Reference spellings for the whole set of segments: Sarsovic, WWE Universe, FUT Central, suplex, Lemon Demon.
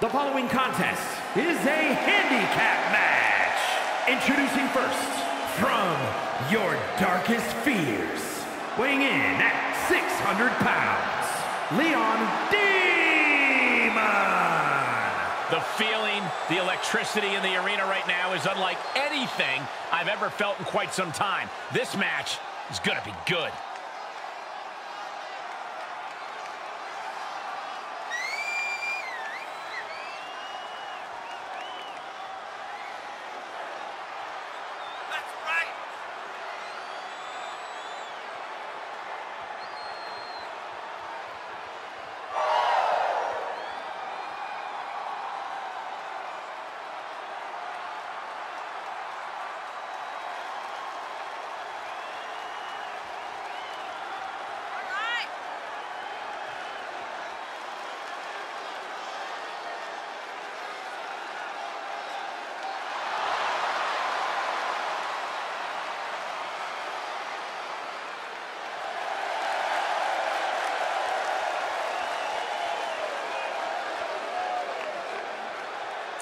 The following contest is a handicap match. Introducing first, from your darkest fears, weighing in at 600 pounds, Lemon Demon. The feeling, the electricity in the arena right now is unlike anything I've ever felt in quite some time. This match is gonna be good.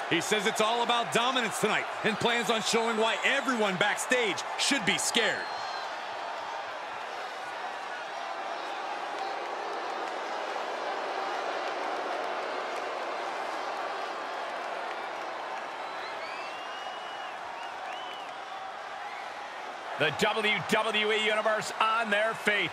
He says it's all about dominance tonight and plans on showing why everyone backstage should be scared. The WWE Universe on their feet.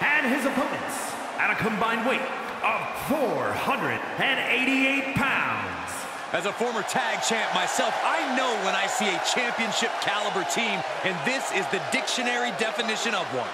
And his opponents, at a combined weight of 488 pounds. As a former tag champ myself, I know when I see a championship caliber team, and this is the dictionary definition of one.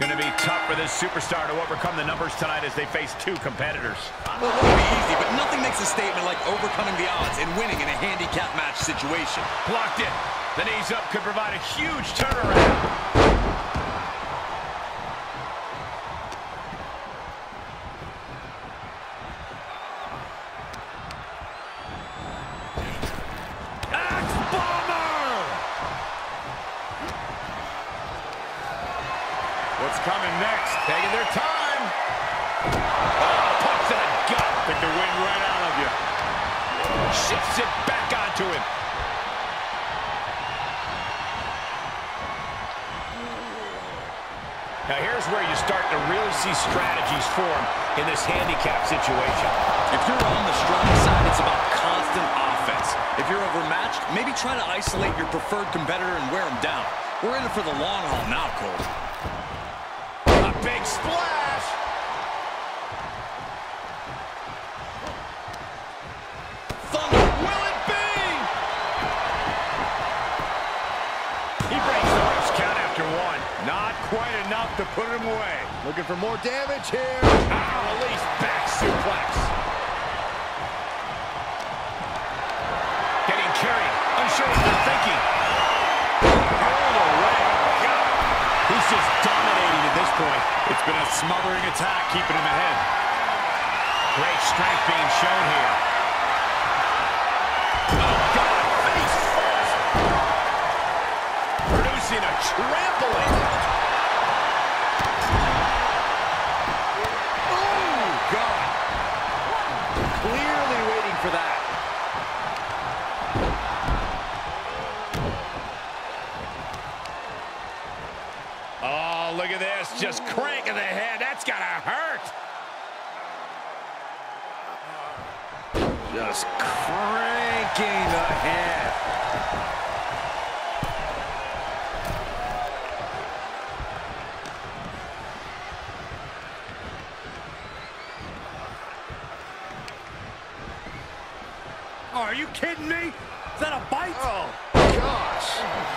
Going to be tough for this superstar to overcome the numbers tonight as they face two competitors. Well, it won't be easy, but nothing makes a statement like overcoming the odds and winning in a handicap match situation. Blocked in. The knees up could provide a huge turnaround. Coming next, taking their time. Oh, punch to the gut. Pick the wind right out of you. Shifts it back onto him. Now here's where you start to really see strategies form in this handicap situation. If you're on the strong side, it's about constant offense. If you're overmatched, maybe try to isolate your preferred competitor and wear him down. We're in it for the long haul now, Cole. Big splash! Thunder, will it be? He breaks the ref's count after one. Not quite enough to put him away. Looking for more damage here. Ah, release back suplex. Getting carried. Unsure what they're thinking. Rolled away. He's just dominating at this point. It's been a smothering attack, keeping him ahead. Great strength being shown here. Oh, God, face first. Producing a trampling. Oh, God. Clearly waiting for that. just cranking ahead. Oh, are you kidding me? Is that a bite? Oh.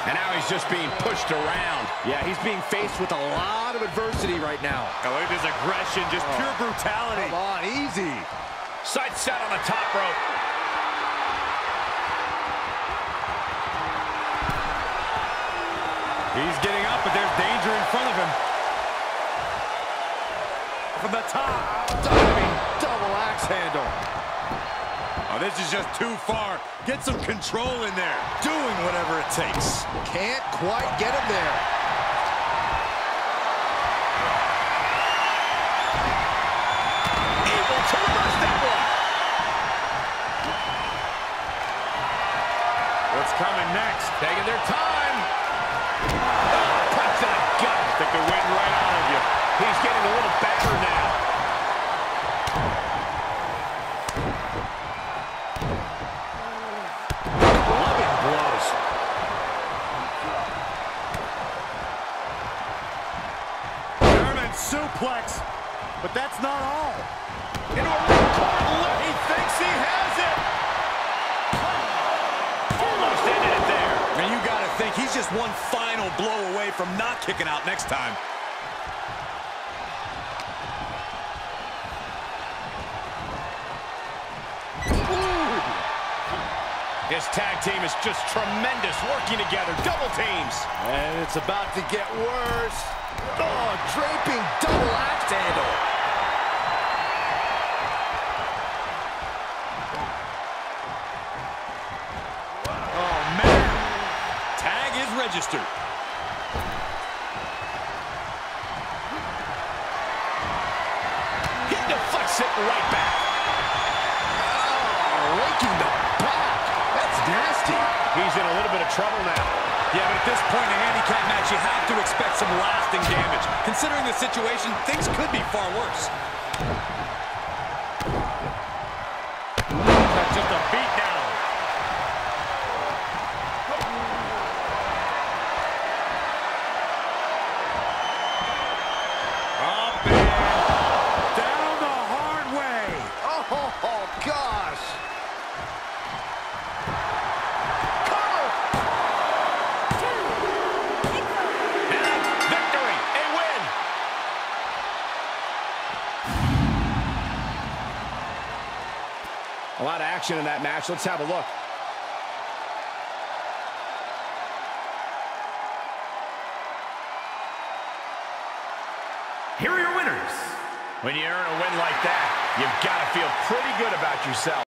And now he's just being pushed around. Yeah, he's being faced with a lot of adversity right now. Oh, look at this aggression, just pure brutality. Come on, easy. Side set on the top rope. He's getting up, but there's danger in front of him. From the top, diving double axe handle. Oh, this is just too far. Get some control in there. Doing whatever it takes. Can't quite get him there. Able to reverse that one. What's coming next? Taking their time. Oh, punch to the gut. They could win right out of you. He's getting a little better now. Suplex, but that's not all. Into a real corner look, he thinks he has it. Almost ended it there. And you gotta think, he's just one final blow away from not kicking out next time. Ooh. His tag team is just tremendous, working together, double teams. And it's about to get worse. Oh, draping double axe handle. Oh, man. Tag is registered. He deflects it right back. Oh, raking the back. That's nasty. He's in a little bit of trouble now. Yeah, but at this point in a handicap match, you have to expect some lasting damage. Considering the situation, things could be far worse. That's just a beat down. Up and down the hard way. Oh, gosh. A lot of action in that match. Let's have a look. Here are your winners. When you earn a win like that, you've got to feel pretty good about yourself.